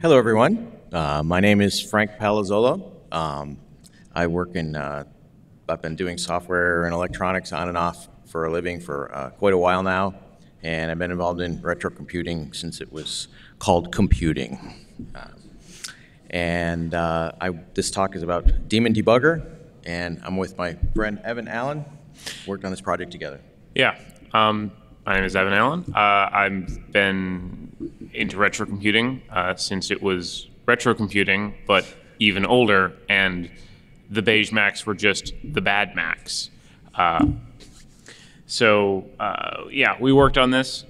Hello, everyone. My name is Frank Palazzolo. I work in, I've been doing software and electronics on and off for a living for quite a while now, and I've been involved in retro computing since it was called computing. This talk is about Demon Debugger, and I'm with my friend Evan Allen. Worked on this project together. Yeah, my name is Evan Allen. I've been into retro computing since it was retro computing, but even older, and the beige Macs were just the bad Macs. Yeah, we worked on this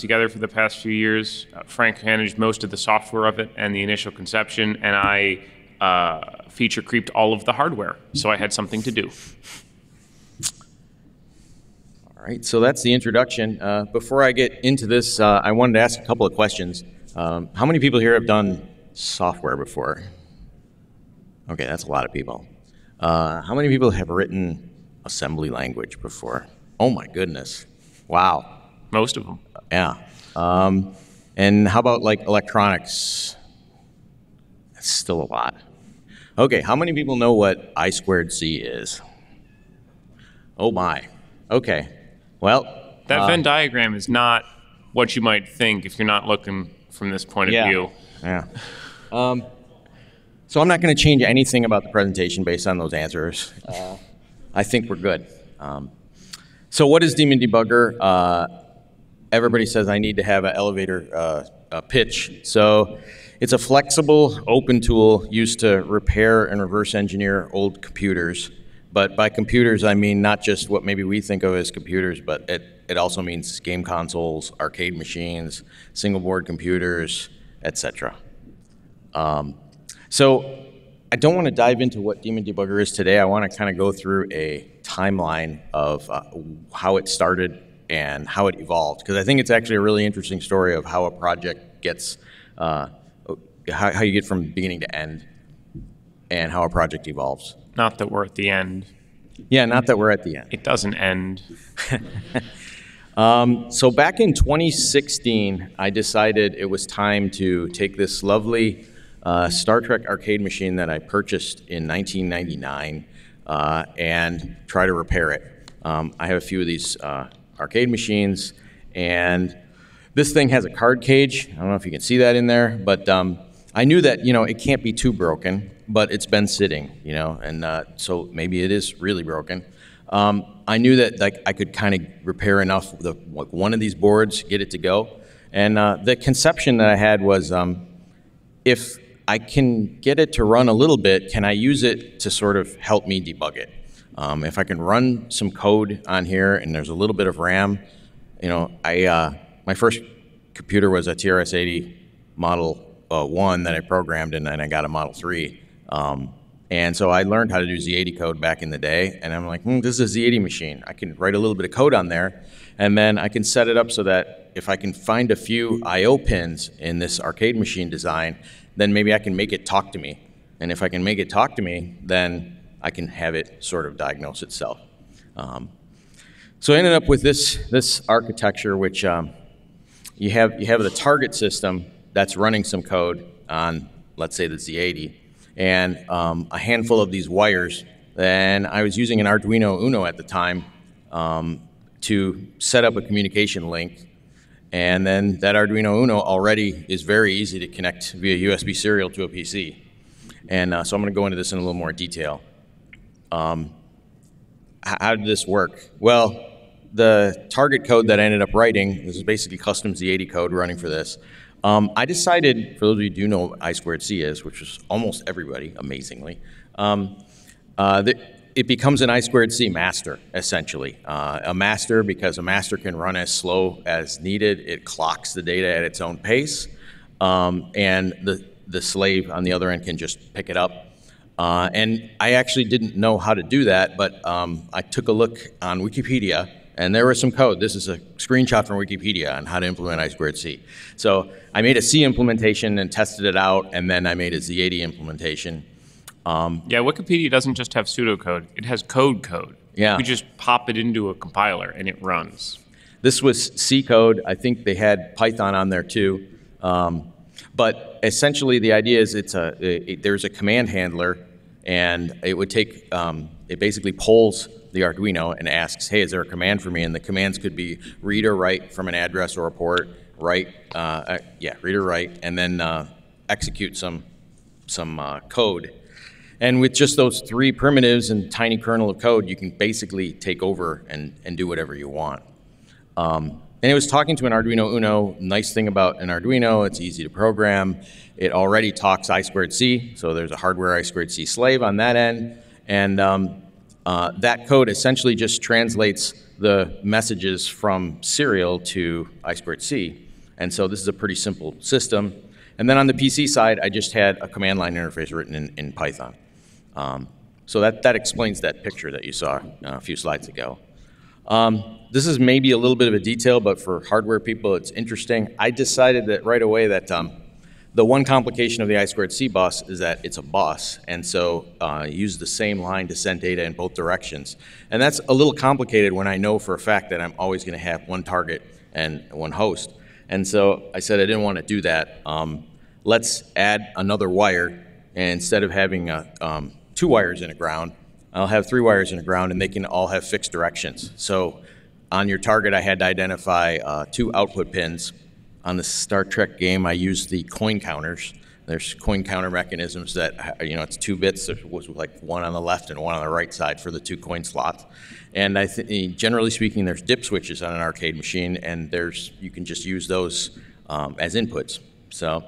together for the past few years. Frank managed most of the software of it and the initial conception, and I feature creeped all of the hardware, so I had something to do. All right, so that's the introduction. Before I get into this, I wanted to ask a couple of questions. How many people here have done software before? Okay, that's a lot of people. How many people have written assembly language before? Oh my goodness, wow. Most of them. Yeah. And how about like electronics? That's still a lot. Okay, how many people know what I squared C is? Oh my, okay. Well. That Venn diagram is not what you might think if you're not looking from this point of view. Yeah. So I'm not gonna change anything about the presentation based on those answers. I think we're good. So what is Demon Debugger? Everybody says I need to have an elevator pitch. So it's a flexible, open tool used to repair and reverse engineer old computers. But by computers, I mean not just what maybe we think of as computers, but it also means game consoles, arcade machines, single board computers, etc. So I don't want to dive into what Demon Debugger is today. I want to kind of go through a timeline of how it started and how it evolved, because I think it's actually a really interesting story of how a project gets, how you get from beginning to end and how a project evolves. Not that we're at the end. Yeah, not that we're at the end. It doesn't end. So back in 2016, I decided it was time to take this lovely Star Trek arcade machine that I purchased in 1999 and try to repair it. I have a few of these arcade machines, and this thing has a card cage. I don't know if you can see that in there, but I knew that, you know, it can't be too broken, but it's been sitting, you know, and so maybe it is really broken. I knew that, like, I could kind of repair enough with one of these boards, get it to go, and the conception that I had was if I can get it to run a little bit, can I use it to sort of help me debug it? If I can run some code on here and there's a little bit of RAM, you know, my first computer was a TRS-80 Model 1 that I programmed, and then I got a Model 3. And so I learned how to do Z80 code back in the day, and I'm like, this is a Z80 machine. I can write a little bit of code on there, and then I can set it up so that if I can find a few I.O. pins in this arcade machine design, then maybe I can make it talk to me. And if I can make it talk to me, then I can have it sort of diagnose itself. So I ended up with this architecture, which you have the target system that's running some code on, let's say, the Z80, and a handful of these wires. And I was using an Arduino Uno at the time to set up a communication link. And then that Arduino Uno already is very easy to connect via USB serial to a PC. And so I'm going to go into this in a little more detail. How did this work? Well, the target code that I ended up writing, this is basically custom Z80 code running for this. I decided, for those of you who do know what I squared C is, which is almost everybody, amazingly, it becomes an I squared C master, essentially. A master, because a master can run as slow as needed. It clocks the data at its own pace. And the slave on the other end can just pick it up. And I actually didn't know how to do that, but I took a look on Wikipedia, and there was some code. This is a screenshot from Wikipedia on how to implement I squared C. So I made a C implementation and tested it out, and then I made a Z80 implementation. Yeah, Wikipedia doesn't just have pseudocode. It has code. Yeah. You just pop it into a compiler, and it runs. This was C code. I think they had Python on there, too. But essentially the idea is it's there's a command handler, and it would take, it basically polls the Arduino and asks, hey, is there a command for me? And the commands could be read or write from an address or a port, write, read or write, and then execute some code. And with just those three primitives and tiny kernel of code, you can basically take over and do whatever you want. And it was talking to an Arduino Uno. Nice thing about an Arduino, it's easy to program. It already talks I squared C, so there's a hardware I squared C slave on that end. And that code essentially just translates the messages from serial to I squared C. And so this is a pretty simple system. And then on the PC side, I just had a command line interface written in Python. So that explains that picture that you saw a few slides ago. This is maybe a little bit of a detail, but for hardware people, it's interesting. I decided that right away that the one complication of the I squared C bus is that it's a bus, and so use the same line to send data in both directions. And that's a little complicated when I know for a fact that I'm always going to have one target and one host. And so I said I didn't want to do that. Let's add another wire, and instead of having two wires in a ground, I'll have three wires in the ground, and they can all have fixed directions. So on your target, I had to identify two output pins. On the Star Trek game, I used the coin counters. There's coin counter mechanisms that, you know, it's 2 bits. There was like one on the left and one on the right side for the 2 coin slots. And I think, generally speaking, there's dip switches on an arcade machine, and you can just use those as inputs. So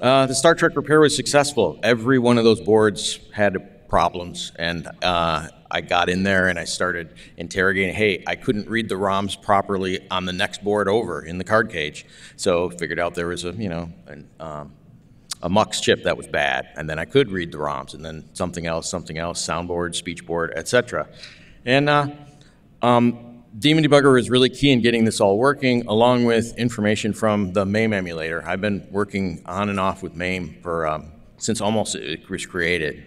the Star Trek repair was successful. Every one of those boards had problems, and I got in there and I started interrogating, hey, I couldn't read the ROMs properly on the next board over in the card cage. So figured out there was a MUX chip that was bad, and then I could read the ROMs, and then something else, soundboard, speech board, etc. And Demon Debugger is really key in getting this all working, along with information from the MAME emulator. I've been working on and off with MAME for since almost it was created.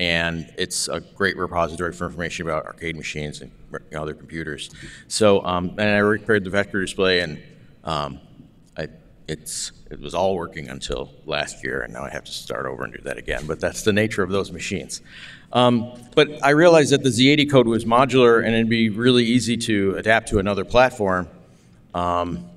And it's a great repository for information about arcade machines and other computers. So, and I repaired the vector display, and it was all working until last year, and now I have to start over and do that again, but that's the nature of those machines. But I realized that the Z80 code was modular, and it'd be really easy to adapt to another platform. And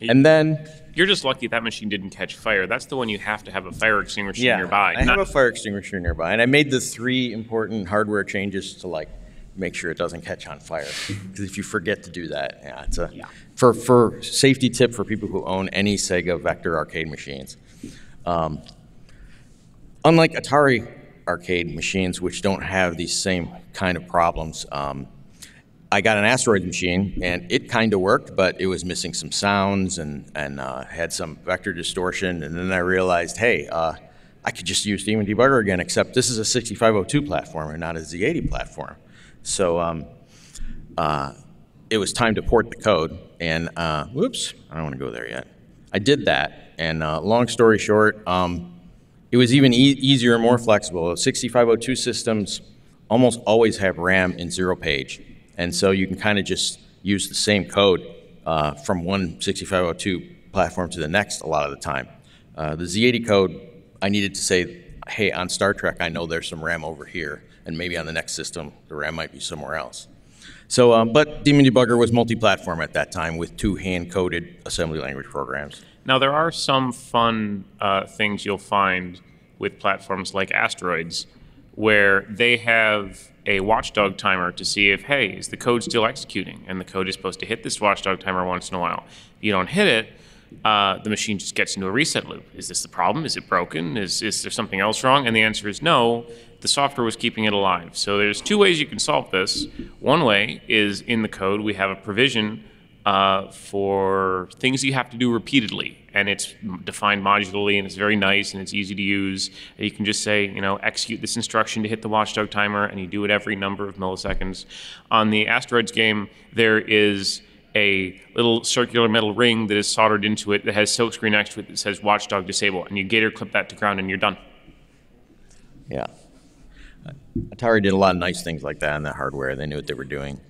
then... You're just lucky that machine didn't catch fire. That's the one you have to have a fire extinguisher nearby. I have a fire extinguisher nearby, and I made the 3 important hardware changes to like make sure it doesn't catch on fire. Because if you forget to do that, it's a for safety tip for people who own any Sega Vector arcade machines. Unlike Atari arcade machines, which don't have these same kind of problems. I got an Asteroids machine, and it kind of worked, but it was missing some sounds and had some vector distortion. And then I realized, hey, I could just use Demon Debugger again, except this is a 6502 platform and not a Z80 platform. So it was time to port the code. And whoops, I don't want to go there yet. I did that, and long story short, it was even easier and more flexible. 6502 systems almost always have RAM in 0 page. And so you can kind of just use the same code from one 6502 platform to the next a lot of the time. The Z80 code, I needed to say, hey, on Star Trek, I know there's some RAM over here, and maybe on the next system, the RAM might be somewhere else. So, but Demon Debugger was multi-platform at that time with 2 hand-coded assembly language programs. Now, there are some fun things you'll find with platforms like Asteroids, where they have a watchdog timer to see if, hey, is the code still executing? And the code is supposed to hit this watchdog timer once in a while. If you don't hit it, the machine just gets into a reset loop. Is this the problem? Is it broken? Is there something else wrong? And the answer is no. The software was keeping it alive. So there's 2 ways you can solve this. One way is in the code we have a provision for things you have to do repeatedly. And it's defined modularly, and it's very nice, and it's easy to use. You can just say, you know, execute this instruction to hit the watchdog timer, and you do it every number of milliseconds. On the Asteroids game, there is a little circular metal ring that is soldered into it that has silkscreen next to it that says watchdog disable, and you gator clip that to ground, and you're done. Yeah. Atari did a lot of nice things like that on the hardware. They knew what they were doing.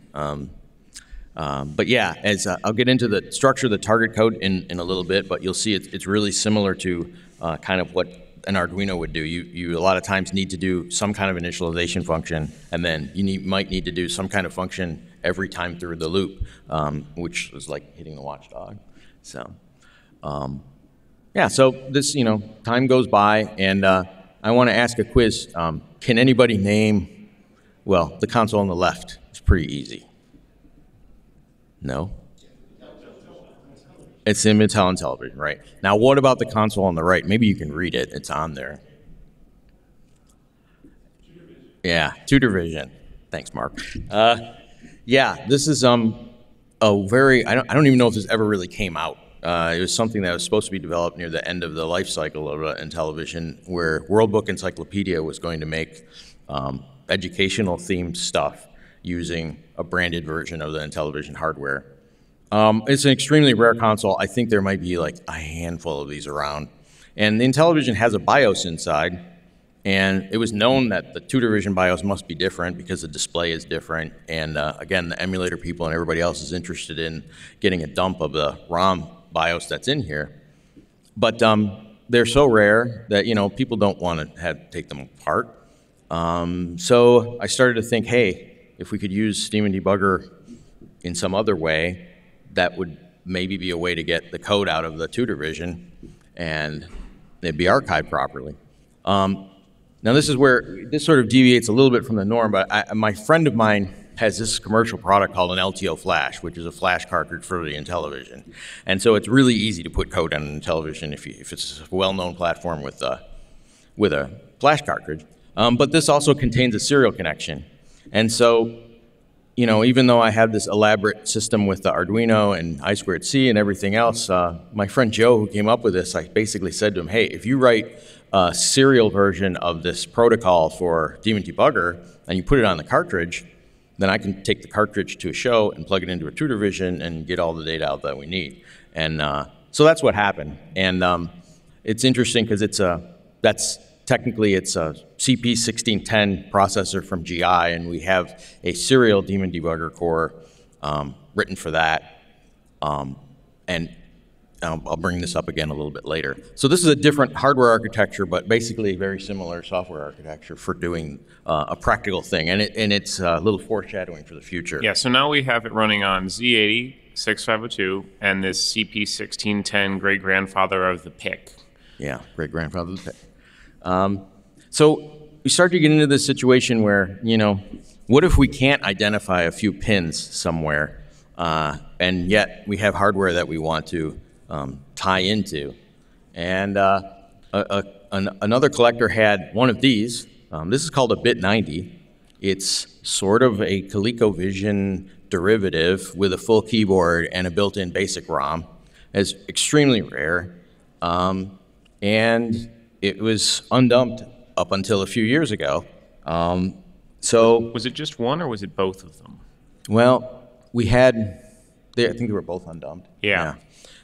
But yeah, as I'll get into the structure of the target code in a little bit, but you'll see it's really similar to kind of what an Arduino would do. You a lot of times need to do some kind of initialization function, and then you might need to do some kind of function every time through the loop, which is like hitting the watchdog. So, yeah, so this, you know, time goes by, and I want to ask a quiz. Can anybody name, well, the console on the left? It's pretty easy. No? It's in Mattel Intellivision, right? Now, what about the console on the right? Maybe you can read it. It's on there. Yeah, Tutorvision. Thanks, Mark. Yeah, this is a very, I don't even know if this ever really came out. It was something that was supposed to be developed near the end of the life cycle of Intellivision, where World Book Encyclopedia was going to make educational-themed stuff using a branded version of the Intellivision hardware. It's an extremely rare console. I think there might be like a handful of these around. And the Intellivision has a BIOS inside, and it was known that the Tutorvision BIOS must be different because the display is different. And again, the emulator people and everybody else is interested in getting a dump of the ROM BIOS that's in here. But they're so rare that, you know, people don't want to take them apart. So I started to think, hey, if we could use Demon Debugger in some other way, that would maybe be a way to get the code out of the Tutorvision and it'd be archived properly. Now this is where this sort of deviates a little bit from the norm, but my friend of mine has this commercial product called an LTO Flash, which is a flash cartridge for the Intellivision. And so it's really easy to put code on an Intellivision if it's a well-known platform with a flash cartridge. But this also contains a serial connection. And so, you know, even though I have this elaborate system with the Arduino and I squared C and everything else, my friend Joe, who came up with this, I basically said to him, hey, if you write a serial version of this protocol for Demon Debugger and you put it on the cartridge, then I can take the cartridge to a show and plug it into a Tutorvision and get all the data out that we need. And so that's what happened. And it's interesting because it's a, that's technically it's a CP1610 processor from GI, and we have a serial Demon Debugger core written for that. And I'll bring this up again a little bit later. So this is a different hardware architecture, but basically a very similar software architecture for doing a practical thing. And, it's a little foreshadowing for the future. Yeah, so now we have it running on Z80, 6502, and this CP1610 great-grandfather of the PIC. Yeah, great-grandfather of the PIC. So we start to get into this situation where, you know, what if we can't identify a few pins somewhere, and yet we have hardware that we want to tie into? And another collector had one of these. This is called a Bit90. It's sort of a ColecoVision derivative with a full keyboard and a built-in basic ROM. It's extremely rare. And it was undumped up until a few years ago. So was it just one or was it both of them? Well, we had, I think they were both undumped. Yeah.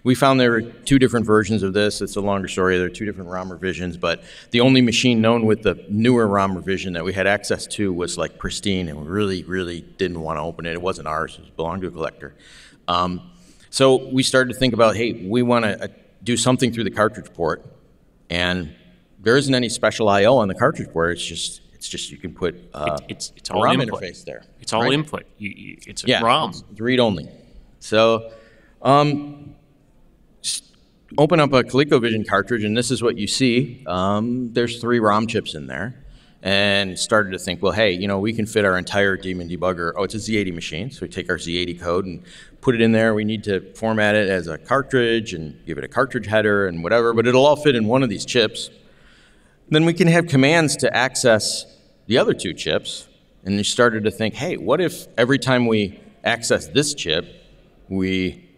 We found there were two different versions of this. It's a longer story. There are two different ROM revisions, but the only machine known with the newer ROM revision that we had access to was like pristine, and we really, really didn't want to open it. It wasn't ours. It belonged to a collector. So we started to think about, hey, we want to do something through the cartridge port, and there isn't any special I/O on the cartridge board. It's just you can put it's a all ROM input. Interface there. It's all right? Input. It's a ROM. It's read only. So, open up a ColecoVision cartridge, and this is what you see. There's 3 ROM chips in there, and started to think, well, hey, you know, we can fit our entire Demon Debugger. Oh, it's a Z80 machine, so we take our Z80 code and put it in there. We need to format it as a cartridge and give it a cartridge header and whatever, but it'll all fit in one of these chips. Then we can have commands to access the other 2 chips. And we started to think, hey, what if every time we access this chip, we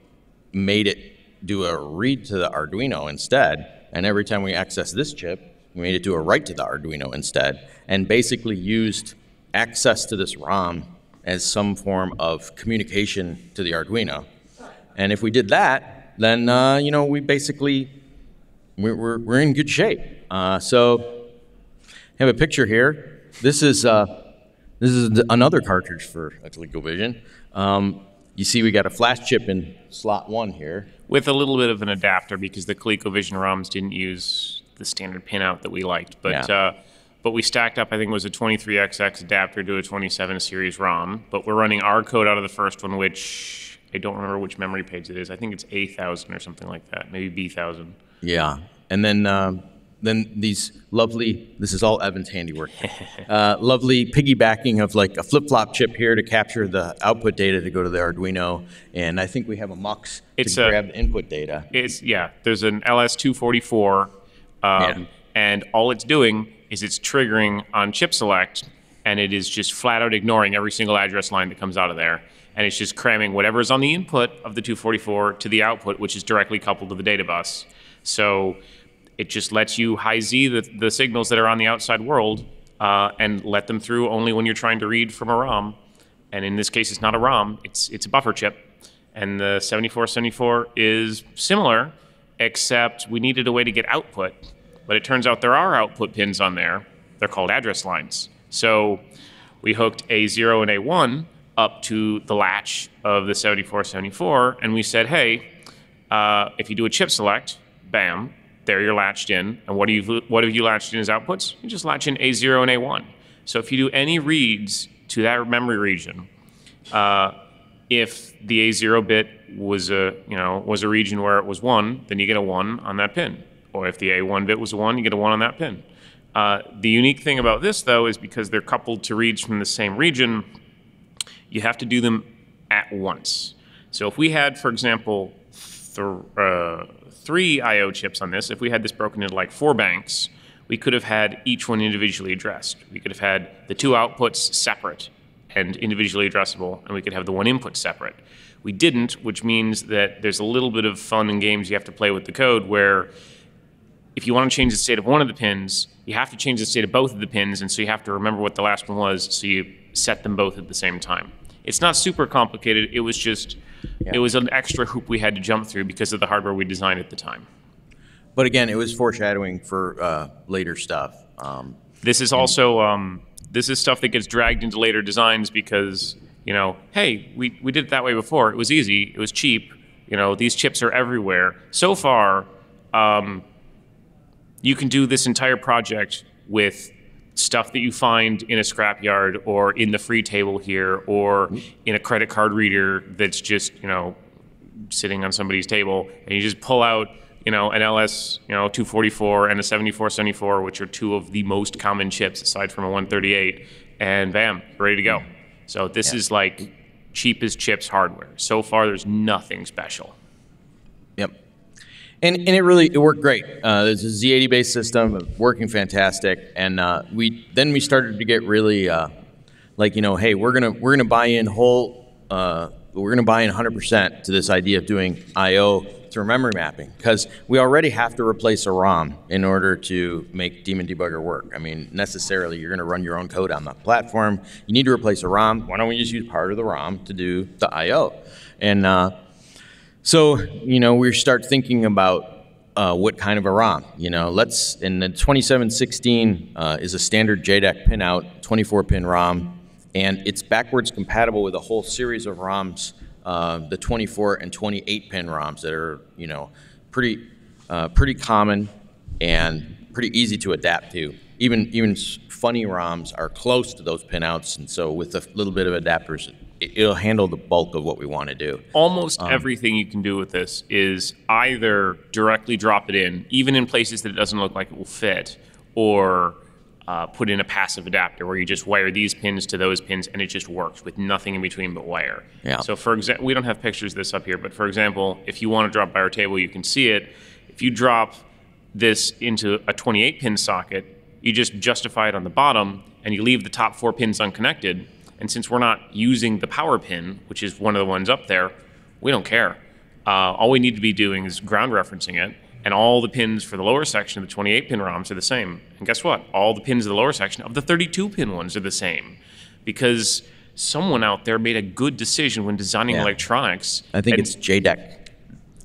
made it do a read to the Arduino instead, and every time we access this chip, we made it do a write to the Arduino instead, and basically used access to this ROM as some form of communication to the Arduino. And if we did that, then you know, we basically, we're in good shape. So I have a picture here. This is another cartridge for ColecoVision. You see we got a flash chip in slot 1 here. With a little bit of an adapter because the ColecoVision ROMs didn't use the standard pinout that we liked. But yeah. But we stacked up, I think it was a 23XX adapter to a 27 series ROM. But we're running our code out of the first one, which I don't remember which memory page it is. I think it's A1000 or something like that, maybe B1000. Yeah, and then these lovely, this is all Evan's handiwork, lovely piggybacking of like a flip-flop chip here to capture the output data to go to the Arduino, and I think we have a mux to grab the input data. It's, yeah, there's an LS244, and all it's doing is it's triggering on chip select, and it is just flat out ignoring every single address line that comes out of there. And it's just cramming whatever is on the input of the 244 to the output, which is directly coupled to the data bus. So it just lets you high Z the signals that are on the outside world and let them through only when you're trying to read from a ROM. And in this case, it's not a ROM, it's a buffer chip. And the 7474 is similar, except we needed a way to get output. But it turns out there are output pins on there. They're called address lines. So we hooked A0 and A1 up to the latch of the 7474, and we said, hey, if you do a chip select, bam, there you're latched in. And what have you latched in as outputs? You just latch in A0 and A1. So if you do any reads to that memory region, if the A0 bit was a region where it was 1, then you get a 1 on that pin. Or if the A1 bit was a 1, you get a 1 on that pin. The unique thing about this, though, is because they're coupled to reads from the same region, you have to do them at once. So if we had, for example, three I.O. chips on this, if we had this broken into like 4 banks, we could have had each one individually addressed. We could have had the 2 outputs separate and individually addressable, and we could have the 1 input separate. We didn't, which means that there's a little bit of fun and games you have to play with the code where if you want to change the state of one of the pins, you have to change the state of both of the pins, and so you have to remember what the last one was, so you set them both at the same time. It's not super complicated. It was just, it was an extra hoop we had to jump through because of the hardware we designed at the time. But again, it was foreshadowing for later stuff. This is also, this is stuff that gets dragged into later designs because, you know, hey, we did it that way before. It was easy. It was cheap. You know, these chips are everywhere. So far, you can do this entire project with stuff that you find in a scrapyard or in the free table here or in a credit card reader that's just, you know, sitting on somebody's table, and you just pull out, you know, an LS, you know, 244 and a 7474, which are 2 of the most common chips aside from a 138, and bam, ready to go. So this is like cheap as chips hardware. So far, there's nothing special. Yep. And it really, it worked great. There's a Z80 based system, working fantastic. And we started to get really like, you know, hey, we're gonna buy in whole, we're gonna buy in 100% to this idea of doing I/O through memory mapping, because we already have to replace a ROM in order to make Demon Debugger work. I mean, necessarily you're gonna run your own code on the platform. You need to replace a ROM. Why don't we just use part of the ROM to do the I/O? And so, you know, we start thinking about what kind of a ROM, you know, and the 2716 is a standard JEDEC pinout, 24-pin ROM, and it's backwards compatible with a whole series of ROMs, the 24 and 28-pin ROMs that are, you know, pretty common and pretty easy to adapt to. Even funny ROMs are close to those pinouts, and so with a little bit of adapters, it'll handle the bulk of what we want to do. Almost everything you can do with this is either directly drop it in, even in places that it doesn't look like it will fit, or put in a passive adapter where you just wire these pins to those pins and it just works with nothing in between but wire. Yeah. So for example, we don't have pictures of this up here, but for example, if you want to drop by our table, you can see it. If you drop this into a 28-pin socket, you just justify it on the bottom and you leave the top 4 pins unconnected. And since we're not using the power pin, which is one of the ones up there, we don't care. All we need to be doing is ground referencing it, and all the pins for the lower section of the 28-pin ROMs are the same. And guess what? All the pins of the lower section of the 32-pin ones are the same, because someone out there made a good decision when designing electronics. I think it's JEDEC.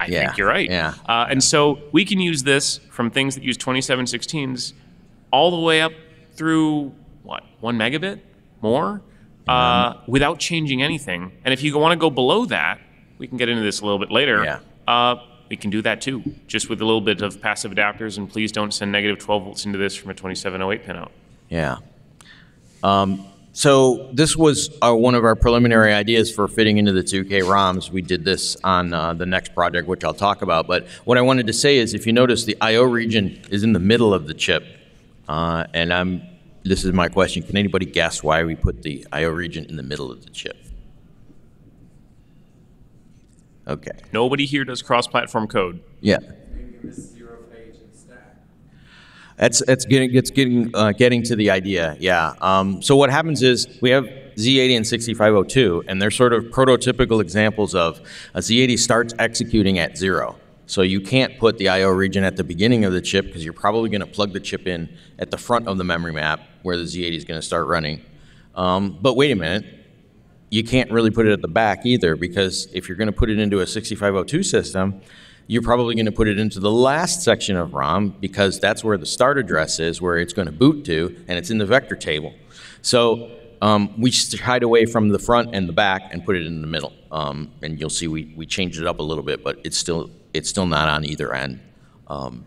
I think you're right. Yeah. And so we can use this from things that use 2716s all the way up through, what, 1 megabit? More? without changing anything. And if you want to go below that, we can get into this a little bit later. Yeah. We can do that too, just with a little bit of passive adapters, and please don't send negative 12 volts into this from a 2708 pinout. Yeah. So this was one of our preliminary ideas for fitting into the 2K ROMs. We did this on the next project, which I'll talk about. But what I wanted to say is, if you notice, the I/O region is in the middle of the chip. And this is my question. Can anybody guess why we put the I/O region in the middle of the chip? OK. Nobody here does cross-platform code. Yeah. It's getting to the idea, yeah. So what happens is we have Z80 and 6502, and they're sort of prototypical examples of a Z80 starts executing at 0. So you can't put the I/O region at the beginning of the chip, because you're probably going to plug the chip in at the front of the memory map where the Z80 is going to start running. But wait a minute. You can't really put it at the back either, because if you're going to put it into a 6502 system, you're probably going to put it into the last section of ROM, because that's where the start address is, where it's going to boot to, and it's in the vector table. So we hide away from the front and the back and put it in the middle. And you'll see we changed it up a little bit, but it's still not on either end. The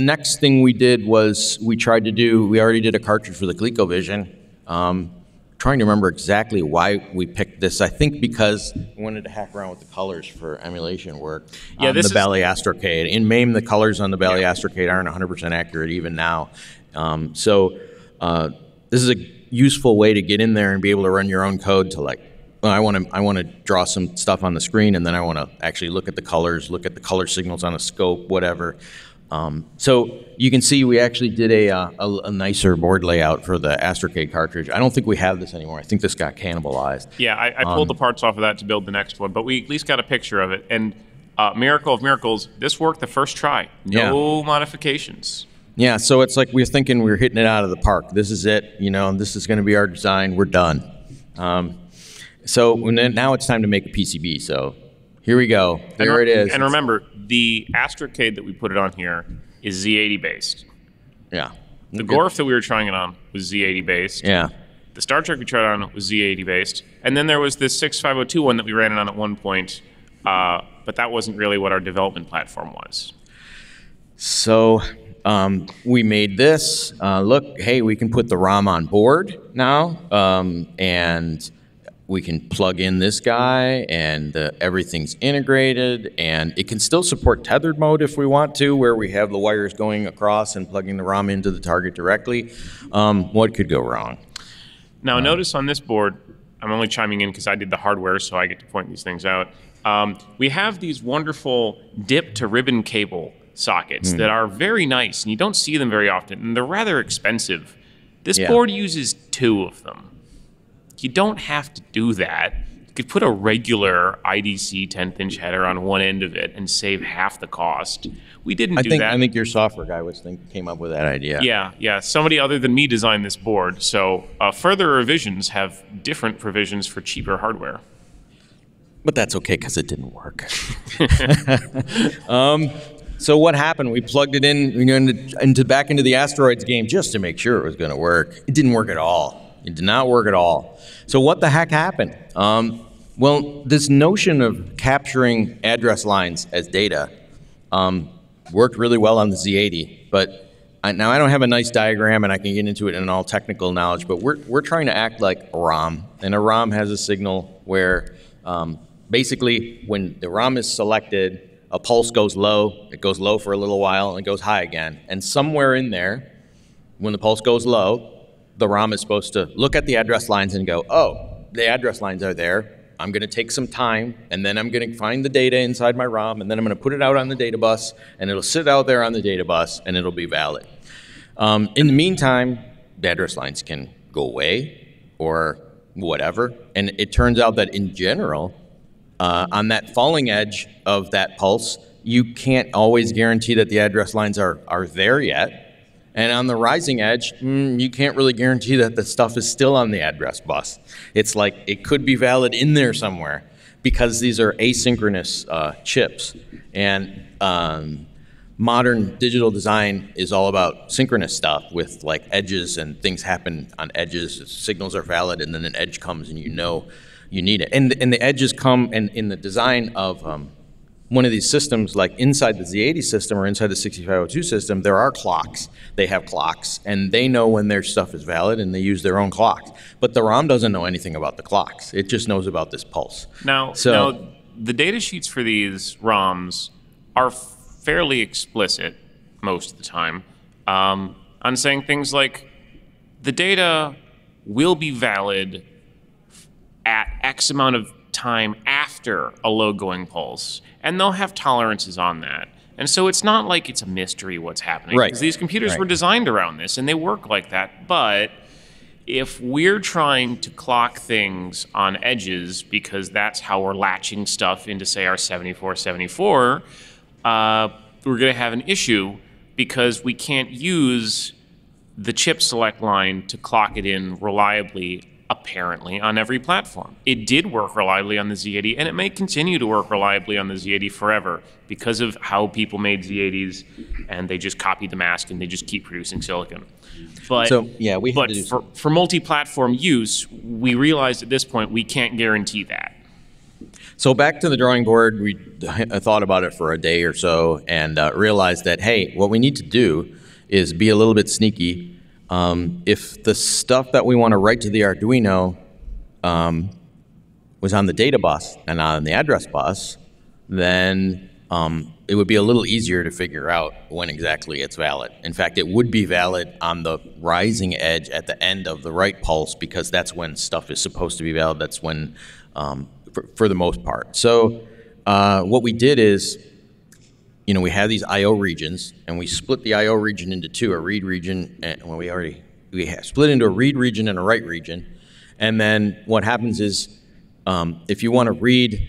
next thing we did was we already did a cartridge for the ColecoVision. Trying to remember exactly why we picked this. I think because we wanted to hack around with the colors for emulation work on the Bally Astrocade. In MAME, the colors on the Bally Astrocade aren't 100% accurate even now. This is a useful way to get in there and be able to run your own code to, like, I want to draw some stuff on the screen, and then I want to actually look at the colors, look at the color signals on a scope, whatever. So you can see we actually did a nicer board layout for the Astrocade cartridge. I don't think we have this anymore. I think this got cannibalized. Yeah, I pulled the parts off of that to build the next one, but we at least got a picture of it. And miracle of miracles, this worked the first try. No modifications. Yeah, so it's like we're thinking we're hitting it out of the park. This is it. You know, this is going to be our design. We're done. So now it's time to make a PCB. So here we go. There it is. And remember, the Astrocade that we put it on here is Z80 based. Yeah. The GORF that we were trying it on was Z80 based. Yeah. The Star Trek we tried on was Z80 based. And then there was this 6502 one that we ran it on at one point, but that wasn't really what our development platform was. So we made this. Look, hey, we can put the ROM on board now, and we can plug in this guy, and everything's integrated, and it can still support tethered mode if we want to, where we have the wires going across and plugging the ROM into the target directly. What could go wrong? Now notice on this board, I'm only chiming in because I did the hardware, so I get to point these things out. We have these wonderful dip to ribbon cable sockets that are very nice, and you don't see them very often, and they're rather expensive. This board uses 2 of them. You don't have to do that. You could put a regular IDC 10th-inch header on one end of it and save half the cost. We didn't do that. I think your software guy came up with that idea. Yeah, yeah. Somebody other than me designed this board. So further revisions have different provisions for cheaper hardware. But that's OK, because it didn't work. So what happened? We plugged it in back into the Asteroids game just to make sure it was going to work. It didn't work at all. It did not work at all. So what the heck happened? Well, this notion of capturing address lines as data worked really well on the Z80. But now I don't have a nice diagram, and I can get into it in all technical knowledge. But we're trying to act like a ROM. And a ROM has a signal where basically when the ROM is selected, a pulse goes low. It goes low for a little while, and it goes high again. And somewhere in there, when the pulse goes low, the ROM is supposed to look at the address lines and go, oh, the address lines are there. I'm going to take some time, and then I'm going to find the data inside my ROM, and then I'm going to put it out on the data bus, and it'll sit out there on the data bus, and it'll be valid. In the meantime, the address lines can go away or whatever. And it turns out that in general, on that falling edge of that pulse, you can't always guarantee that the address lines are there yet. And on the rising edge, you can't really guarantee that the stuff is still on the address bus. It's like it could be valid in there somewhere, because these are asynchronous chips. And modern digital design is all about synchronous stuff with like edges, and things happen on edges, signals are valid, and then an edge comes and you know you need it. And the edges come in the design of one of these systems, like inside the Z80 system or inside the 6502 system, there are clocks. They have clocks, and they know when their stuff is valid, and they use their own clocks. But the ROM doesn't know anything about the clocks. It just knows about this pulse. Now the data sheets for these ROMs are fairly explicit most of the time on saying things like, the data will be valid at X amount of time after a low-going pulse, and they'll have tolerances on that. And so it's not like it's a mystery what's happening. Right. Because these computers were designed around this, and they work like that. But if we're trying to clock things on edges, because that's how we're latching stuff into, say, our 7474, we're going to have an issue because we can't use the chip select line to clock it in reliably, apparently, on every platform. It did work reliably on the Z80, and it may continue to work reliably on the Z80 forever because of how people made Z80s, and they just copied the mask and they just keep producing silicon. But, so, yeah, we but for multi-platform use, we realized at this point we can't guarantee that. So back to the drawing board, we thought about it for a day or so and realized that, hey, what we need to do is be a little bit sneaky. If the stuff that we want to write to the Arduino was on the data bus and not on the address bus, then it would be a little easier to figure out when exactly it's valid. In fact, it would be valid on the rising edge at the end of the write pulse, because that's when stuff is supposed to be valid. That's when, for the most part. So what we did is, you know, we have these I/O regions, and we split the I/O region into two: a read region, and well, we have split into a read region and a write region. And then what happens is, if you want to read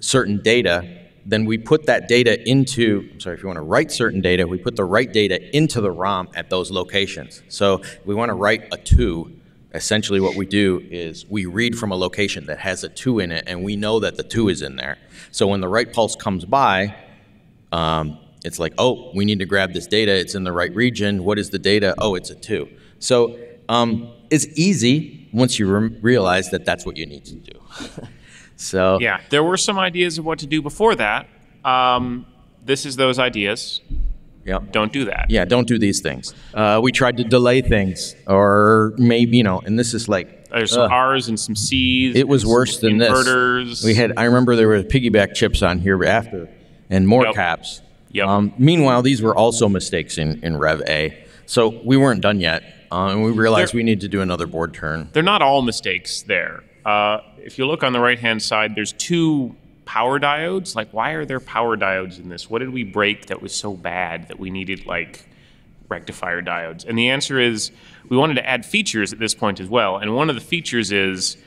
certain data, then we put that data into. I'm sorry, if you want to write certain data, we put the write data into the ROM at those locations. So if we want to write a 2. Essentially what we do is we read from a location that has a 2 in it, and we know that the 2 is in there. So when the write pulse comes by, it's like, oh, we need to grab this data. It's in the right region. What is the data? Oh, it's a 2. So it's easy once you realize that that's what you need to do. So yeah, there were some ideas of what to do before that. This is those ideas. Yep. Don't do that. Yeah, don't do these things. We tried to delay things, or maybe, you know, and this is like... There's some R's and some C's. It was worse than inverters. This. We had, I remember there were piggyback chips on here after, and more caps. Yep. Meanwhile, these were also mistakes in Rev A. So we weren't done yet, and we realized we need to do another board turn. They're not all mistakes there. If you look on the right-hand side, there's two... power diodes? Like, why are there power diodes in this? What did we break that was so bad that we needed, like, rectifier diodes? And the answer is we wanted to add features at this point as well. And one of the features is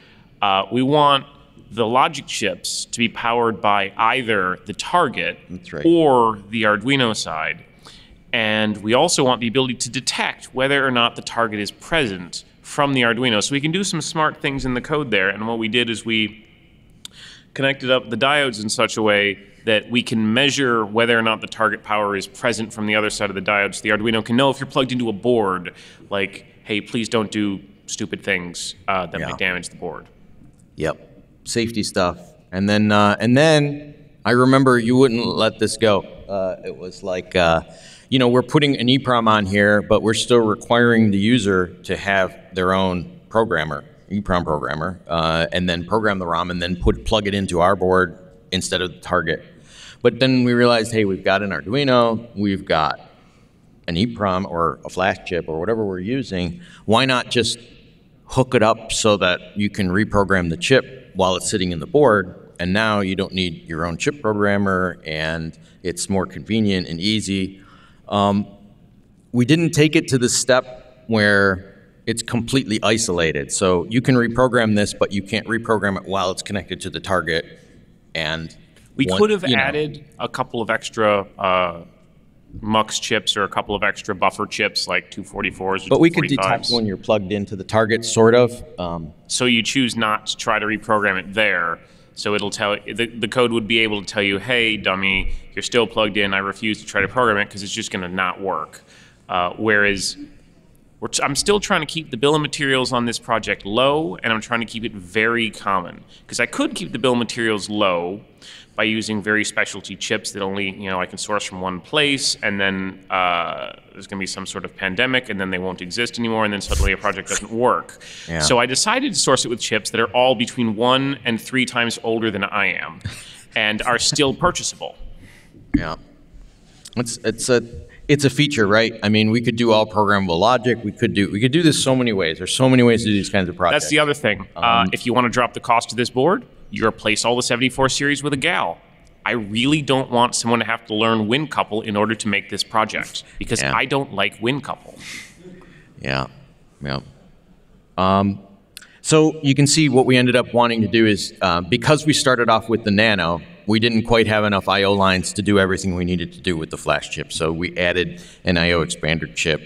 we want the logic chips to be powered by either the target or the Arduino side. And we also want the ability to detect whether or not the target is present from the Arduino. So we can do some smart things in the code there. And what we did is we connected up the diodes in such a way that we can measure whether or not the target power is present from the other side of the diodes. So the Arduino can know if you're plugged into a board, like, hey, please don't do stupid things that might damage the board. Yep, safety stuff. And then I remember you wouldn't let this go. It was like, you know, we're putting an EEPROM on here, but we're still requiring the user to have their own programmer. EEPROM programmer, and then program the ROM, and then plug it into our board instead of the target. But then we realized, hey, we've got an Arduino, we've got an EEPROM or a flash chip or whatever we're using. Why not just hook it up so that you can reprogram the chip while it's sitting in the board? And now you don't need your own chip programmer, and it's more convenient and easy. We didn't take it to the step where it's completely isolated. So you can reprogram this, but you can't reprogram it while it's connected to the target. And we could have added a couple of extra MUX chips or a couple of extra buffer chips, like 244s or 245s. But we could detect when you're plugged into the target, sort of. So you choose not to try to reprogram it there. So it'll tell, the code would be able to tell you, hey, dummy, you're still plugged in. I refuse to try to program it because it's just going to not work. Whereas I'm still trying to keep the bill of materials on this project low, and I'm trying to keep it very common. Because I could keep the bill of materials low by using very specialty chips that only, you know, I can source from one place, and then there's going to be some sort of pandemic, and then they won't exist anymore, and then suddenly a project doesn't work. Yeah. So I decided to source it with chips that are all between 1 and 3 times older than I am, and are still purchasable. Yeah. It's a feature, right? I mean, we could do all programmable logic. We could do this so many ways. There's so many ways to do these kinds of projects. That's the other thing. If you want to drop the cost of this board, you replace all the 74 series with a GAL. I really don't want someone to have to learn WinCouple in order to make this project, because yeah. I don't like WinCouple. Yeah, yeah. So you can see what we ended up wanting to do is, because we started off with the Nano, we didn't quite have enough I/O lines to do everything we needed to do with the flash chip, so we added an I/O expander chip.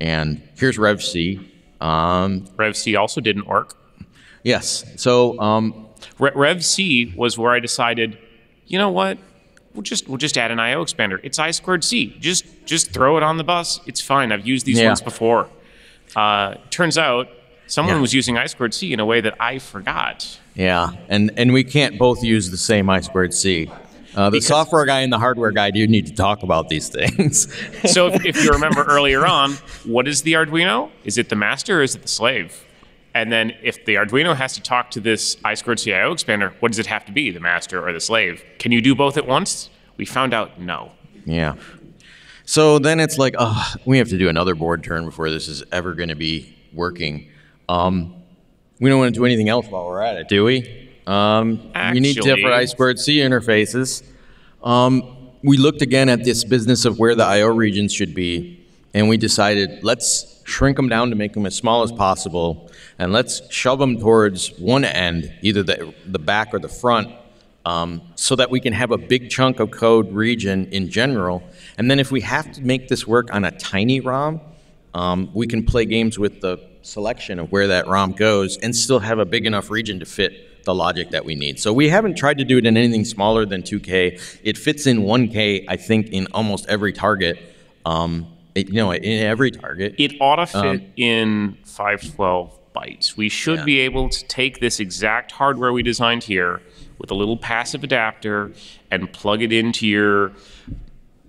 And here's RevC. RevC also didn't work. Yes. So RevC was where I decided, you know what? We'll just add an I/O expander. It's I squared C. Just throw it on the bus. It's fine. I've used these yeah. ones before. Turns out someone yeah. was using I squared C in a way that I forgot. Yeah, and we can't both use the same I squared C. The software guy and the hardware guy do need to talk about these things. So if you remember earlier on, what is the Arduino? Is it the master or is it the slave? And then if the Arduino has to talk to this I squared C I/O expander, what does it have to be, the master or the slave? Can you do both at once? We found out no. Yeah. So then it's like, oh, we have to do another board turn before this is ever going to be working. We don't want to do anything else while we're at it, do we? We need different I squared C interfaces. We looked again at this business of where the I/O regions should be, and we decided let's shrink them down to make them as small as possible, and let's shove them towards one end, either the back or the front, so that we can have a big chunk of code region in general. And then if we have to make this work on a tiny ROM, we can play games with the selection of where that ROM goes and still have a big enough region to fit the logic that we need. So we haven't tried to do it in anything smaller than 2K. It fits in 1K, I think, in almost every target. In every target. It ought to fit in 512 bytes. We should yeah. be able to take this exact hardware we designed here with a little passive adapter and plug it into your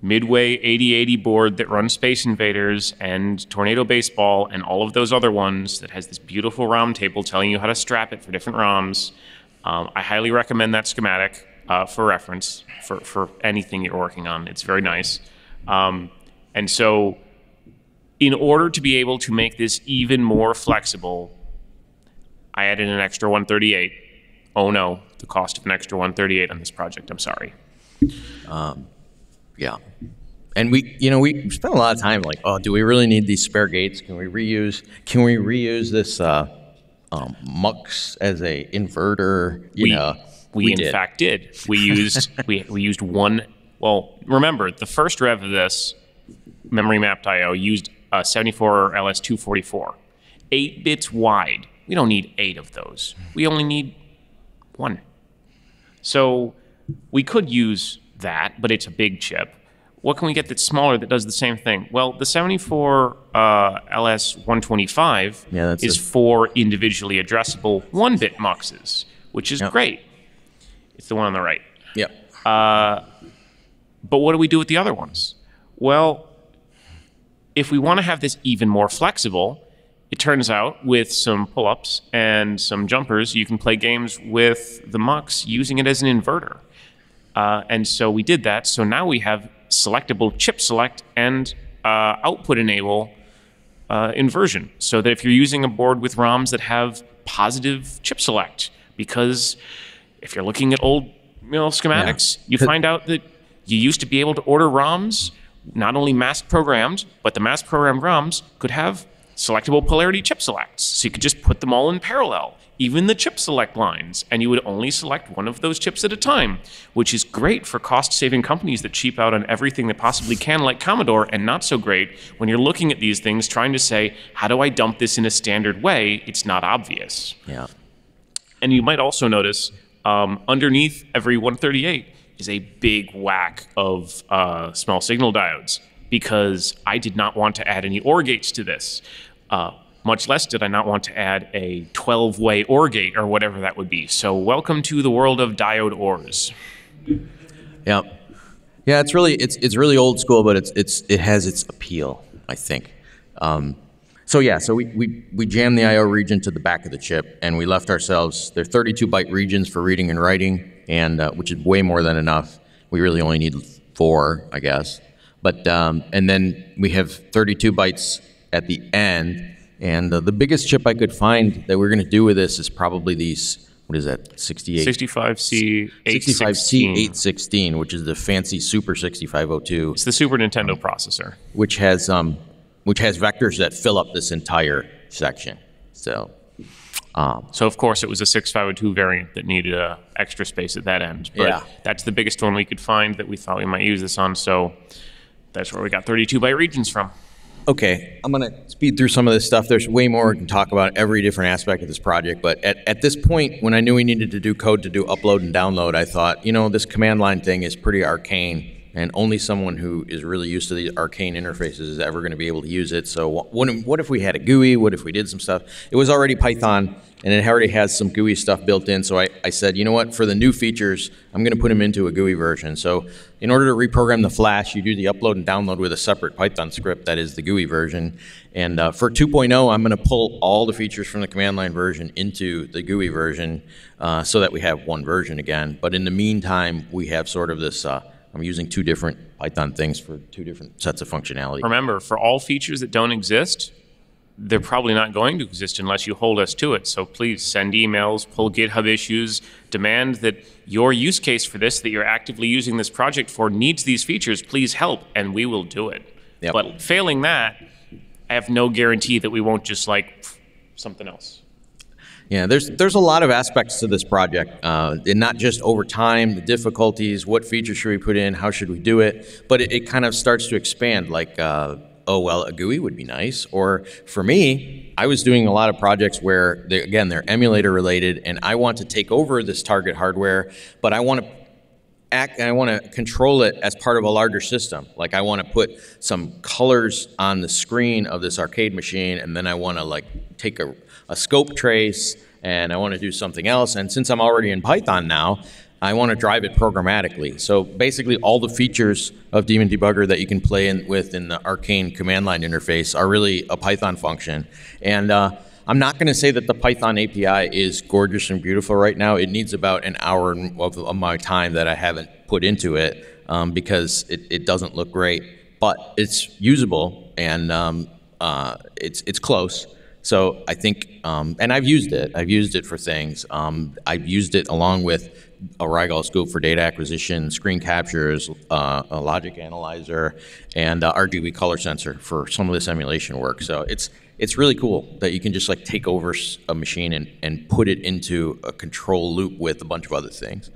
Midway 8080 board that runs Space Invaders and Tornado Baseball and all of those other ones that has this beautiful ROM table telling you how to strap it for different ROMs. I highly recommend that schematic for reference for anything you're working on. It's very nice. And so in order to be able to make this even more flexible, I added an extra 138. Oh no, the cost of an extra 138 on this project, I'm sorry. Yeah. And we spent a lot of time like, oh, do we really need these spare gates? Can we reuse this MUX as a inverter? We in fact did. We used we used one. Well, remember the first rev of this memory mapped I/O used 74 LS244, 8 bits wide. We don't need 8 of those. We only need 1. So we could use that, but it's a big chip. What can we get that's smaller that does the same thing? Well, the 74 LS125 is for individually addressable 1-bit muxes, which is yep. great. It's the one on the right. Yeah. But what do we do with the other ones? Well, if we want to have this even more flexible, it turns out with some pull-ups and some jumpers, you can play games with the mux using it as an inverter. And so we did that. So now we have selectable chip select and output enable inversion. So that if you're using a board with ROMs that have positive chip select, because if you're looking at old schematics, yeah. you find out that you used to be able to order ROMs, not only mask programmed, but the mask programmed ROMs could have selectable polarity chip selects. So you could just put them all in parallel, even the chip select lines, and you would only select one of those chips at a time, which is great for cost-saving companies that cheap out on everything they possibly can, like Commodore, and not so great when you're looking at these things trying to say, how do I dump this in a standard way? It's not obvious. Yeah. And you might also notice Underneath every 138 is a big whack of small signal diodes, because I did not want to add any OR gates to this. Much less did I not want to add a 12-way OR gate or whatever that would be. So welcome to the world of diode ORs. Yeah. Yeah, it's really old school, but it has its appeal, I think. So yeah, so we jammed the I/O region to the back of the chip, and we left ourselves, they're 32-byte regions for reading and writing, and which is way more than enough. We really only need 4, I guess. But and then we have 32 bytes at the end, and the biggest chip I could find that we're going to do with this is probably these. What is that? 65C816, which is the fancy Super 6502. It's the Super Nintendo processor, which has vectors that fill up this entire section. So, so of course it was a 6502 variant that needed extra space at that end. But yeah, that's the biggest one we could find that we thought we might use this on. So that's where we got 32-byte regions from. Okay, I'm going to speed through some of this stuff. There's way more we can talk about every different aspect of this project, but at this point, when I knew we needed to do code to do upload and download, I thought, you know, this command line thing is pretty arcane, and only someone who is really used to these arcane interfaces is ever going to be able to use it. So what if we had a GUI? What if we did some stuff? It was already Python, and it already has some GUI stuff built in, so I said, you know what, for the new features, I'm going to put them into a GUI version. So in order to reprogram the Flash, you do the upload and download with a separate Python script that is the GUI version. And for 2.0, I'm going to pull all the features from the command line version into the GUI version so that we have one version again. But in the meantime, we have sort of this, I'm using 2 different Python things for 2 different sets of functionality. Remember, for all features that don't exist, they're probably not going to exist unless you hold us to it. So please send emails, pull GitHub issues, demand that your use case for this, that you're actively using this project for, needs these features. Please help, and we will do it. Yep. But failing that, I have no guarantee that we won't just like something else. Yeah, there's a lot of aspects to this project, and not just over time, the difficulties, what features should we put in, how should we do it, but it kind of starts to expand, like, oh, well, a GUI would be nice. Or for me, I was doing a lot of projects where, again, they're emulator related, and I want to take over this target hardware, but I want to control it as part of a larger system. Like I want to put some colors on the screen of this arcade machine, and then I want to like take a scope trace, and I want to do something else. And since I'm already in Python now, I want to drive it programmatically. So basically all the features of Demon Debugger that you can play in, with in the arcane command line interface are really a Python function. And I'm not going to say that the Python API is gorgeous and beautiful right now. It needs about an hour of my time that I haven't put into it because it doesn't look great. But it's usable, and it's close. So I think, and I've used it for things. I've used it along with a Rigol scope for data acquisition, screen captures, a logic analyzer, and RGB color sensor for some of this emulation work. So it's really cool that you can just like take over a machine and put it into a control loop with a bunch of other things.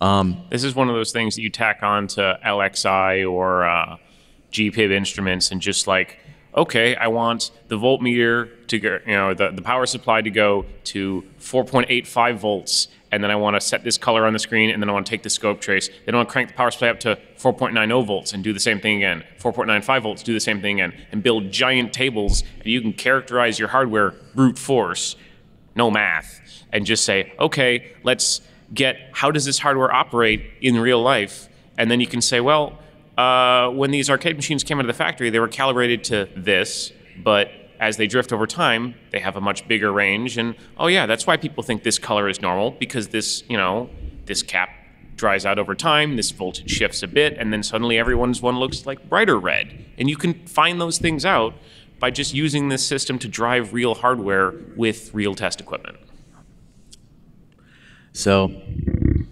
This is one of those things that you tack on to LXI or GPIB instruments and just like, okay, I want the voltmeter to go, you know, the power supply to go to 4.85 volts, and then I want to set this color on the screen, and then I want to take the scope trace. Then I want to crank the power supply up to 4.90 volts and do the same thing again. 4.95 volts, do the same thing again, and build giant tables. And you can characterize your hardware brute force, no math, and just say, okay, let's get, how does this hardware operate in real life? And then you can say, well, when these arcade machines came out of the factory, they were calibrated to this, but as they drift over time, they have a much bigger range, and oh yeah, that's why people think this color is normal, because this, you know, this cap dries out over time, this voltage shifts a bit, and then suddenly everyone's one looks like brighter red. And you can find those things out by just using this system to drive real hardware with real test equipment. So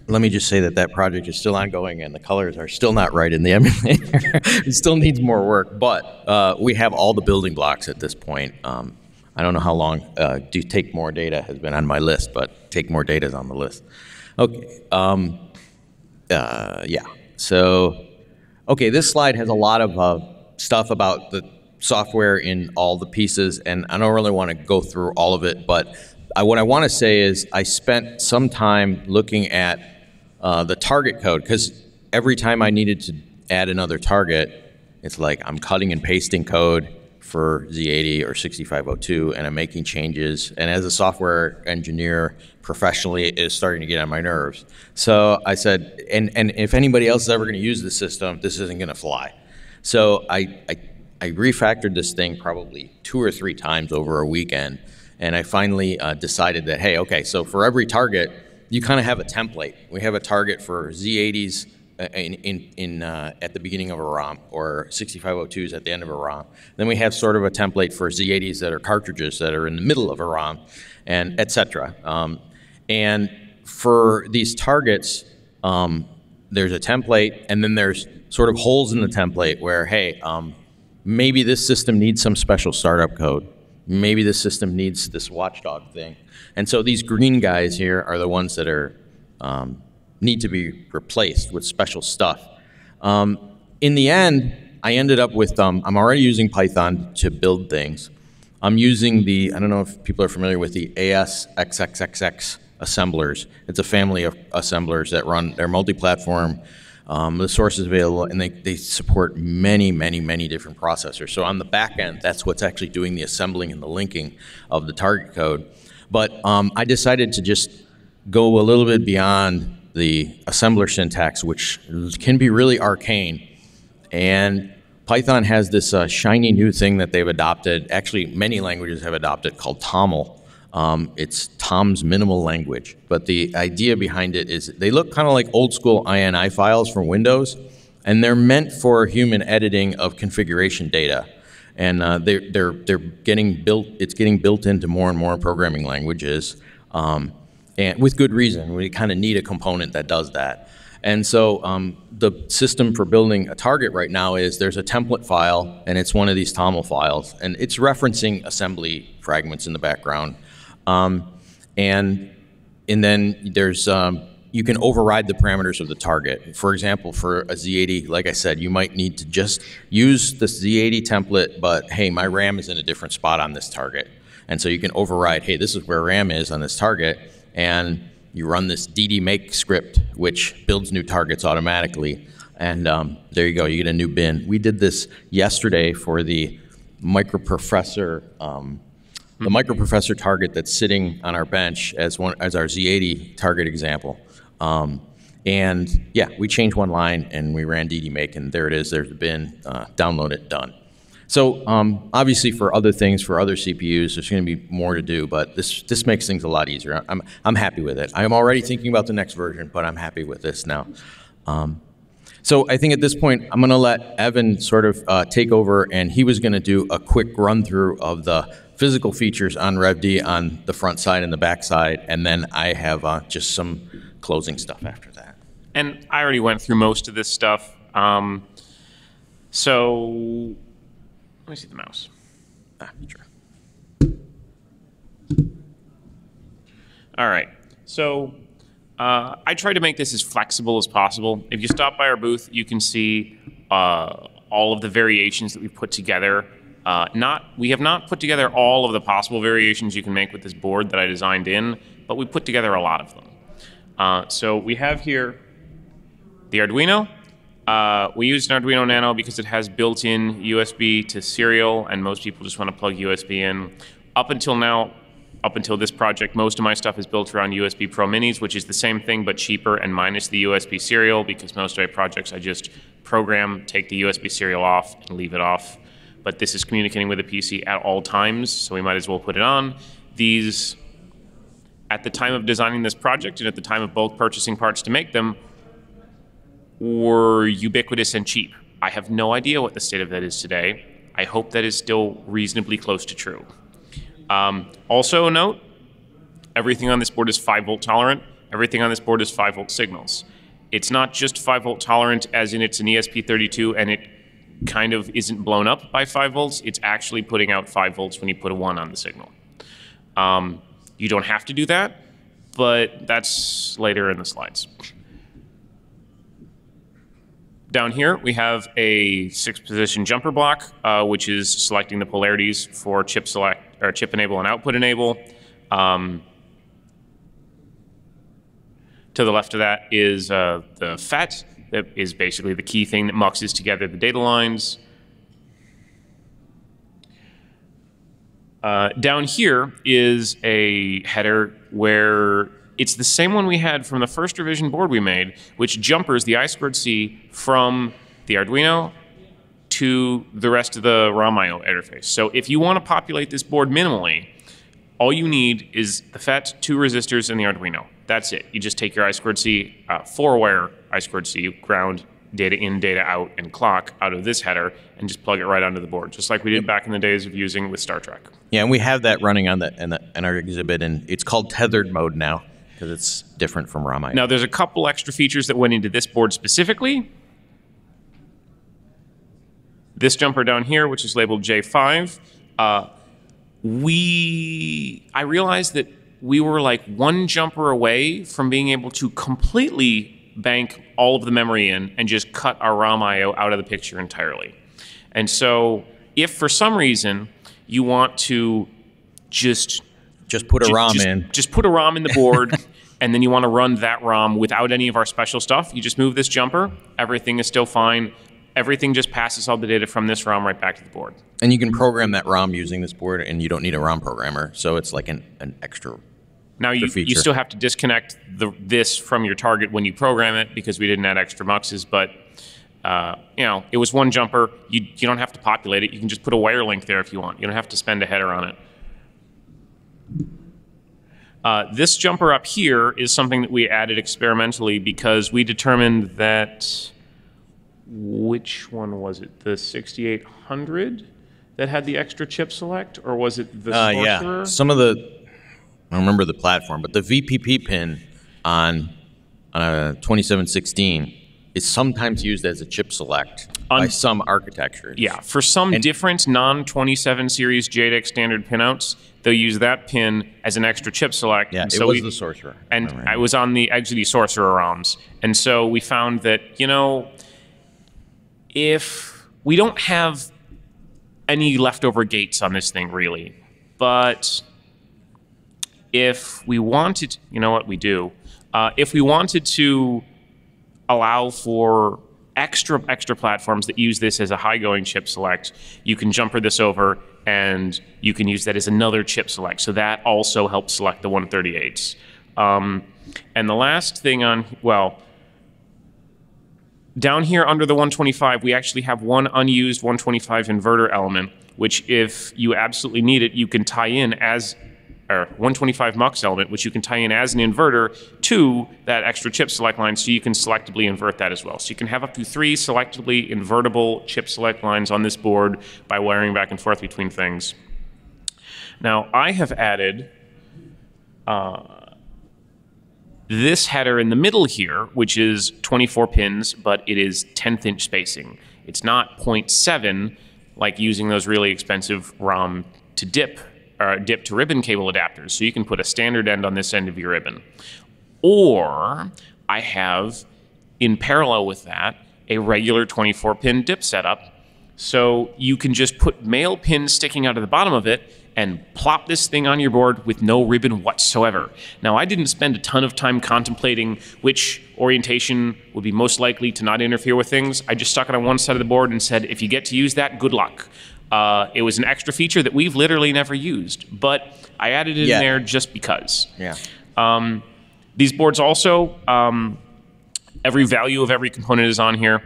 let me just say that that project is still ongoing, and the colors are still not right in the emulator. It still needs more work, but we have all the building blocks at this point. I don't know how long do take more data has been on my list, but take more data is on the list. Okay, yeah. So, okay, this slide has a lot of stuff about the software in all the pieces, and I don't really want to go through all of it, but what I want to say is I spent some time looking at the target code, because every time I needed to add another target, it's like I'm cutting and pasting code for Z80 or 6502, and I'm making changes. And as a software engineer professionally, it is starting to get on my nerves. So I said, and if anybody else is ever going to use the system, this isn't going to fly. So I refactored this thing probably 2 or 3 times over a weekend, and I finally decided that, hey, okay, so for every target, you kind of have a template. We have a target for Z80s at the beginning of a ROM, or 6502s at the end of a ROM. Then we have sort of a template for Z80s that are cartridges that are in the middle of a ROM, and et cetera. And for these targets, there's a template, and then there's sort of holes in the template where, hey, maybe this system needs some special startup code. Maybe this system needs this watchdog thing. And so these green guys here are the ones that are need to be replaced with special stuff. In the end, I ended up with, I'm already using Python to build things. I'm using the, I don't know if people are familiar with the ASXXXX assemblers. It's a family of assemblers that run, they're multi-platform. The source is available, and they support many, many, many different processors. So on the back end, that's what's actually doing the assembling and the linking of the target code. But I decided to just go a little bit beyond the assembler syntax, which can be really arcane. And Python has this shiny new thing that they've adopted, actually many languages have adopted, called TOML. It's Tom's minimal language. But the idea behind it is they look kind of like old school INI files from Windows, and they're meant for human editing of configuration data. And they're getting built, it's getting built into more and more programming languages. And with good reason, we kind of need a component that does that. And so the system for building a target right now is there's a template file, and it's one of these TOML files, and it's referencing assembly fragments in the background. And then there's, you can override the parameters of the target. For example, for a Z80, like I said, you might need to just use the Z80 template, but hey, my RAM is in a different spot on this target. And so you can override, hey, this is where RAM is on this target, and you run this dd-make script, which builds new targets automatically. And there you go, you get a new bin. We did this yesterday for the MicroProfessor, the MicroProfessor target that's sitting on our bench as our Z80 target example. And yeah, we changed one line and we ran dd-make, and there it is, there's the bin, download it, done. So obviously for other things, for other CPUs, there's going to be more to do, but this makes things a lot easier. I'm happy with it. I'm already thinking about the next version, but I'm happy with this now. So I think at this point, I'm going to let Evan sort of take over, and he was going to do a quick run through of the physical features on RevD on the front side and the back side, and then I have just some closing stuff after that. And I already went through most of this stuff. So let me see the mouse. Sure. All right. So I tried to make this as flexible as possible. If you stop by our booth, you can see all of the variations that we've put together. We have not put together all of the possible variations you can make with this board that I designed in, but we put together a lot of them. So we have here the Arduino. We used an Arduino Nano because it has built-in USB to serial, and most people just want to plug USB in. Up until now, up until this project, most of my stuff is built around USB Pro Minis, which is the same thing but cheaper and minus the USB serial, because most of my projects I just program, take the USB serial off, and leave it off. But this is communicating with a PC at all times, so we might as well put it on. These, at the time of designing this project and at the time of bulk purchasing parts to make them, were ubiquitous and cheap. I have no idea what the state of that is today. I hope that is still reasonably close to true. Also note, everything on this board is 5-volt tolerant. Everything on this board is 5-volt signals. It's not just 5-volt tolerant as in it's an ESP32 and it kind of isn't blown up by 5 volts. It's actually putting out 5 volts when you put a 1 on the signal. You don't have to do that, but that's later in the slides. Down here, we have a 6-position jumper block, which is selecting the polarities for chip select or chip enable and output enable. To the left of that is the FAT. That is basically the key thing that muxes together the data lines. Down here is a header where it's the same one we had from the first revision board we made, which jumpers the I squared C from the Arduino to the rest of the ROM IO interface. So if you want to populate this board minimally, all you need is the FAT, two resistors, and the Arduino. That's it. You just take your I squared C, four-wire I squared C, ground, data in, data out, and clock out of this header, and just plug it right onto the board, just like we did back in the days of using with Star Trek. Yeah, and we have that running on in our exhibit, and it's called tethered mode now because it's different from ROM IO. Now, there's a couple extra features that went into this board specifically. This jumper down here, which is labeled J5, I realized that we were like one jumper away from being able to completely bank all of the memory in and just cut our ROM IO out of the picture entirely. And so if for some reason you want to just put a ROM in the board and then you want to run that ROM without any of our special stuff, you just move this jumper, everything is still fine. Everything just passes all the data from this ROM right back to the board. And you can program that ROM using this board, and you don't need a ROM programmer, so it's like an extra. Now you still have to disconnect this from your target when you program it because we didn't add extra muxes, but you know, it was one jumper. You don't have to populate it. You can just put a wire link there if you want. You don't have to spend a header on it. This jumper up here is something that we added experimentally because we determined that, which one was it? The 6800 that had the extra chip select, or was it the Sorcerer? Yeah, some of the, I don't remember the platform, but the VPP pin on a 2716 is sometimes used as a chip select by some architectures. Yeah, for some different non-27 series JEDEC standard pinouts, they'll use that pin as an extra chip select. Yeah, and so it was the Sorcerer. And I was on the Exity Sorcerer ROMs. And so we found that, you know, if we don't have any leftover gates on this thing, really, but if we wanted, you know what we do, if we wanted to allow for extra platforms that use this as a high-going chip select, you can jumper this over and you can use that as another chip select. So that also helps select the 138s. And the last thing on, well, down here under the 125, we actually have one unused 125 inverter element, which if you absolutely need it, you can tie in as, or 125 mux element, which you can tie in as an inverter to that extra chip select line, so you can selectively invert that as well. So you can have up to 3 selectively invertible chip select lines on this board by wiring back and forth between things. Now, I have added this header in the middle here, which is 24 pins, but it is 1/10-inch spacing. It's not 0.7, like using those really expensive ROM to dip, or dip to ribbon cable adapters. So you can put a standard end on this end of your ribbon. Or I have, in parallel with that, a regular 24-pin dip setup. So you can just put male pins sticking out of the bottom of it and plop this thing on your board with no ribbon whatsoever. Now, I didn't spend a ton of time contemplating which orientation would be most likely to not interfere with things. I just stuck it on one side of the board and said, if you get to use that, good luck. It was an extra feature that we've literally never used, but I added it in there just because. Yeah. These boards also, every value of every component is on here.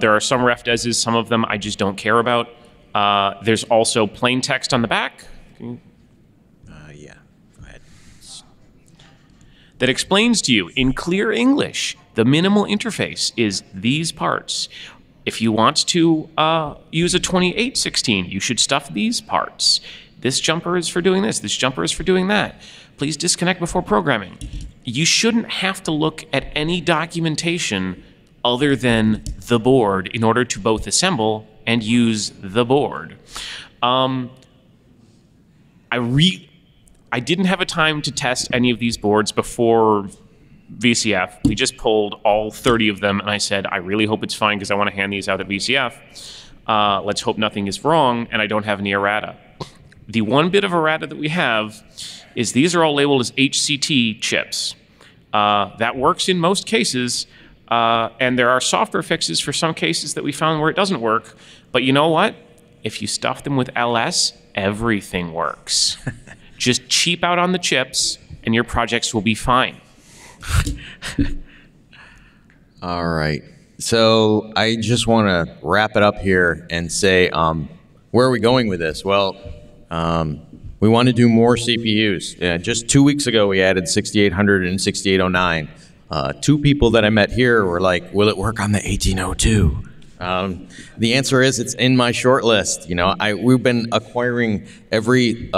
There are some ref deses, some of them I just don't care about. There's also plain text on the back. Yeah, go ahead. That explains to you in clear English, the minimal interface is these parts. If you want to use a 2816, you should stuff these parts. This jumper is for doing this. This jumper is for doing that. Please disconnect before programming. You shouldn't have to look at any documentation other than the board in order to both assemble and use the board. I didn't have a time to test any of these boards before VCF. We just pulled all 30 of them, and I said, I really hope it's fine because I want to hand these out at VCF. Let's hope nothing is wrong and I don't have any errata. the one bit of errata that we have is these are all labeled as HCT chips. That works in most cases, and there are software fixes for some cases that we found where it doesn't work. But you know what? If you stuff them with LS, everything works. Just cheap out on the chips, and your projects will be fine. All right. So I just want to wrap it up here and say, where are we going with this? Well, we want to do more CPUs. Yeah, just 2 weeks ago, we added 6800 and 6809. Two people that I met here were like, will it work on the 1802? The answer is it's in my short list. You know, we've been acquiring every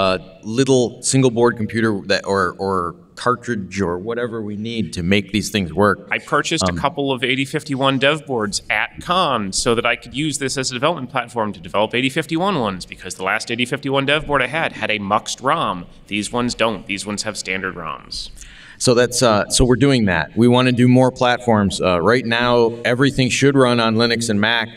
little single board computer that, or cartridge or whatever we need to make these things work. I purchased a couple of 8051 dev boards at Con so that I could use this as a development platform to develop 8051 ones, because the last 8051 dev board I had a muxed ROM. These ones don't. These ones have standard ROMs. So that's so we're doing that. We want to do more platforms. Right now, everything should run on Linux and Mac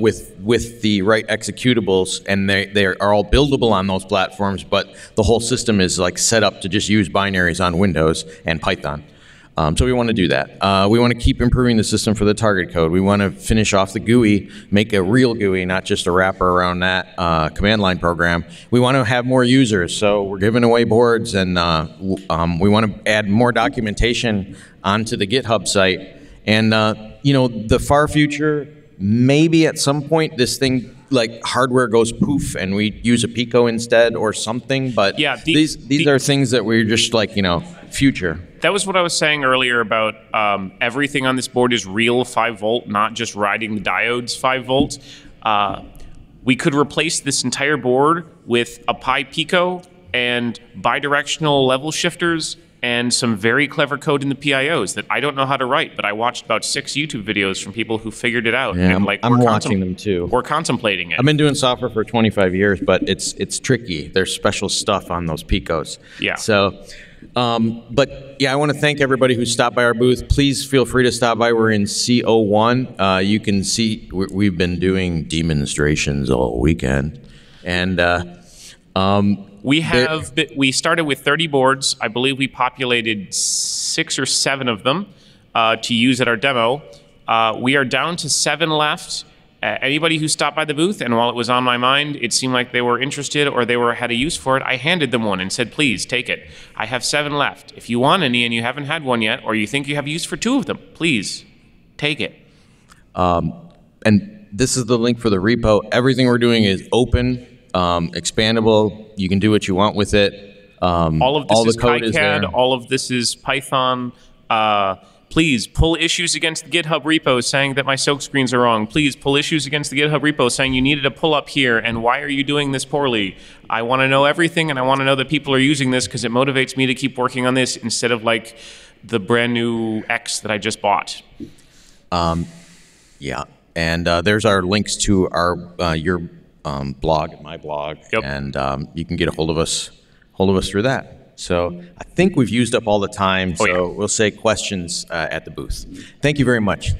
with the right executables, and they are all buildable on those platforms. But the whole system is like set up to just use binaries on Windows and Python. So we want to do that. We want to keep improving the system for the target code. We want to finish off the GUI, make a real GUI, not just a wrapper around that command line program. We want to have more users, so we're giving away boards, and we want to add more documentation onto the GitHub site. And you know, the far future, maybe at some point this thing, like hardware goes poof and we use a Pico instead or something, but yeah, these are things that we're just like, you know, future. That was what I was saying earlier about everything on this board is real 5 volt, not just riding the diodes 5 volt. We could replace this entire board with a Pi Pico and bidirectional level shifters and some very clever code in the PIOs that I don't know how to write, but I watched about 6 YouTube videos from people who figured it out. Yeah, and like, I'm watching them too. We're contemplating it. I've been doing software for 25 years, but it's tricky. There's special stuff on those Picos. Yeah. So, but yeah, I want to thank everybody who stopped by our booth. Please feel free to stop by. We're in C01. You can see we've been doing demonstrations all weekend, and we started with 30 boards. I believe we populated 6 or 7 of them to use at our demo. We are down to 7 left. Anybody who stopped by the booth, and while it was on my mind, it seemed like they were interested or they had a use for it, I handed them one and said, please take it. I have 7 left. If you want any and you haven't had one yet, or you think you have use for 2 of them, please take it. And this is the link for the repo. Everything we're doing is open. Expandable. You can do what you want with it. All of this is KiCad. All of this is Python. Please pull issues against the GitHub repo saying that my silk screens are wrong. Please pull issues against the GitHub repo saying you needed a pull up here and why are you doing this poorly? I want to know everything, and I want to know that people are using this because it motivates me to keep working on this instead of like the brand new X that I just bought. Yeah, and there's our links to our your blog, my blog, yep. And you can get a hold of us through that. So I think we've used up all the time, so yeah. We'll say questions at the booth. Thank you very much.